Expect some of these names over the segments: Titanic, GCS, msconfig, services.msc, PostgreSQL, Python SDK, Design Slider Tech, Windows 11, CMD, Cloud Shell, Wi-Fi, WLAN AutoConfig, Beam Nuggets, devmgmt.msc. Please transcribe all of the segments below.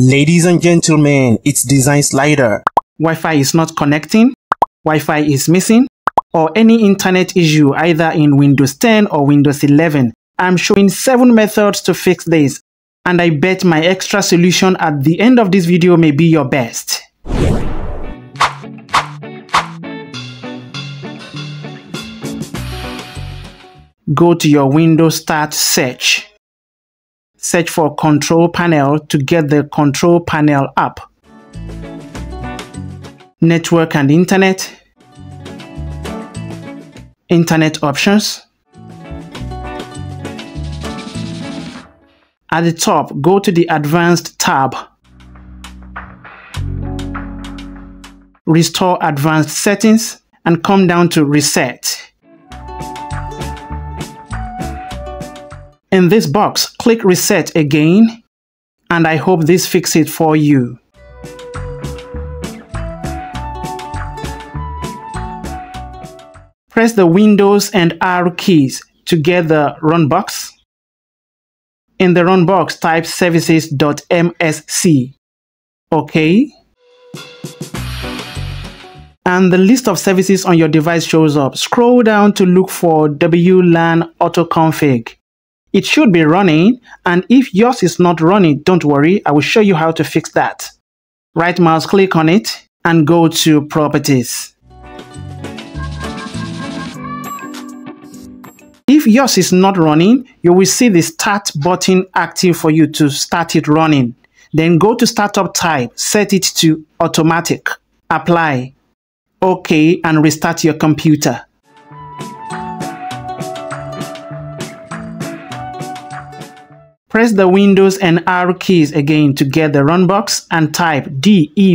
Ladies and gentlemen, it's design slider. Wi-Fi is not connecting, Wi-Fi is missing, or any internet issue either in Windows 10 or Windows 11. I'm showing 7 methods to fix this, and I bet my extra solution at the end of this video may be your best. Go to your Windows Start search. Search for Control Panel to get the Control Panel app. Network and Internet. Internet Options. At the top, go to the Advanced tab. Restore Advanced Settings and come down to Reset. In this box, click Reset again, and I hope this fixes it for you. Press the Windows and R keys to get the Run box. In the Run box, type services.msc. OK. And the list of services on your device shows up. Scroll down to look for WLAN AutoConfig. It should be running, and if yours is not running, don't worry, I will show you how to fix that. Right mouse click on it and go to Properties. If yours is not running, you will see the Start button active for you to start it running. Then go to Startup type, set it to Automatic, Apply, OK, and restart your computer. Press the Windows and R keys again to get the Run box and type devmgmt.msc.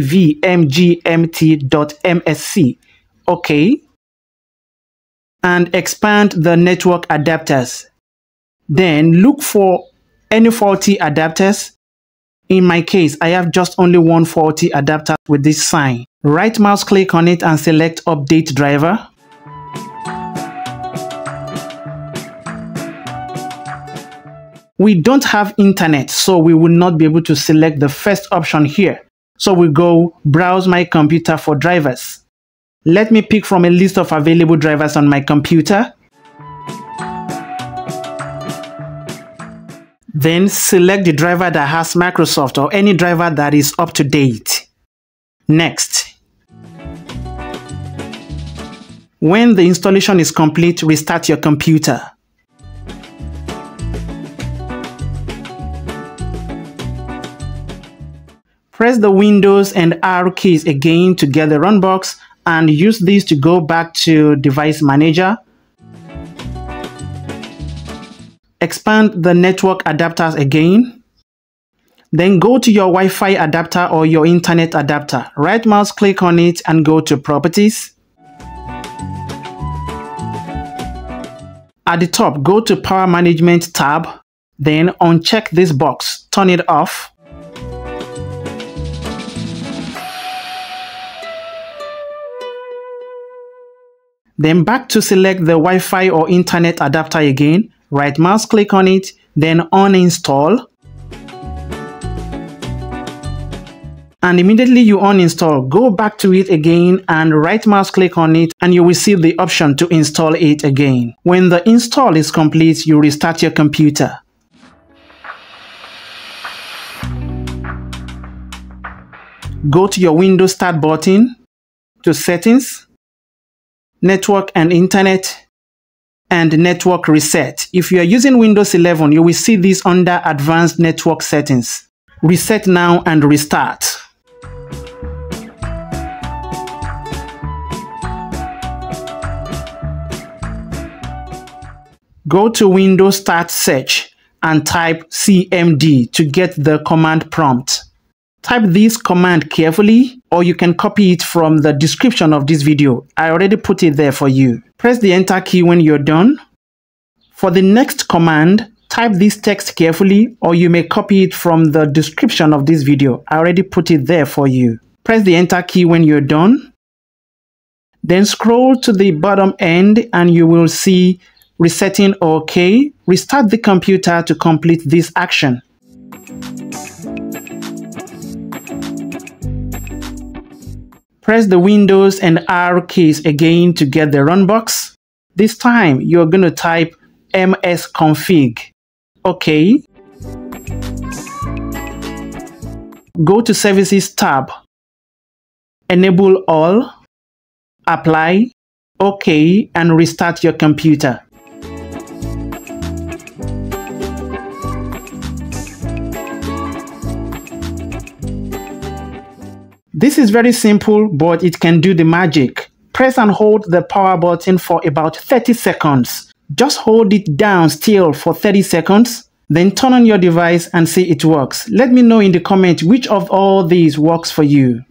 OK. And expand the network adapters. Then look for any faulty adapters. In my case, I have just only one faulty adapter with this sign. Right mouse click on it and select Update Driver. We don't have internet, so we will not be able to select the first option here. So we go Browse my computer for drivers. Let me pick from a list of available drivers on my computer. Then select the driver that has Microsoft or any driver that is up to date. Next. When the installation is complete, restart your computer. Press the Windows and R keys again to get the Run box and use this to go back to Device Manager. Expand the network adapters again. Then go to your Wi-Fi adapter or your internet adapter. Right mouse click on it and go to Properties. At the top, go to Power Management tab. Then uncheck this box, turn it off. Then back to select the Wi-Fi or internet adapter again, right mouse click on it, then uninstall. And immediately you uninstall, go back to it again and right mouse click on it and you will see the option to install it again. When the install is complete, you restart your computer. Go to your Windows Start button, to Settings, Network and Internet, and Network Reset. If you are using Windows 11, you will see this under Advanced Network Settings. Reset now and restart. Go to Windows Start Search and type CMD to get the command prompt. Type this command carefully, or you can copy it from the description of this video. I already put it there for you. Press the Enter key when you're done. For the next command, type this text carefully, or you may copy it from the description of this video. I already put it there for you. Press the Enter key when you're done. Then scroll to the bottom end and you will see Resetting OK. Restart the computer to complete this action. Press the Windows and R keys again to get the run box. This time, you're going to type msconfig. OK. Go to Services tab. Enable all. Apply. OK, and restart your computer. This is very simple, but it can do the magic. Press and hold the power button for about 30 seconds. Just hold it down still for 30 seconds, then turn on your device and see it works. Let me know in the comment which of all these works for you.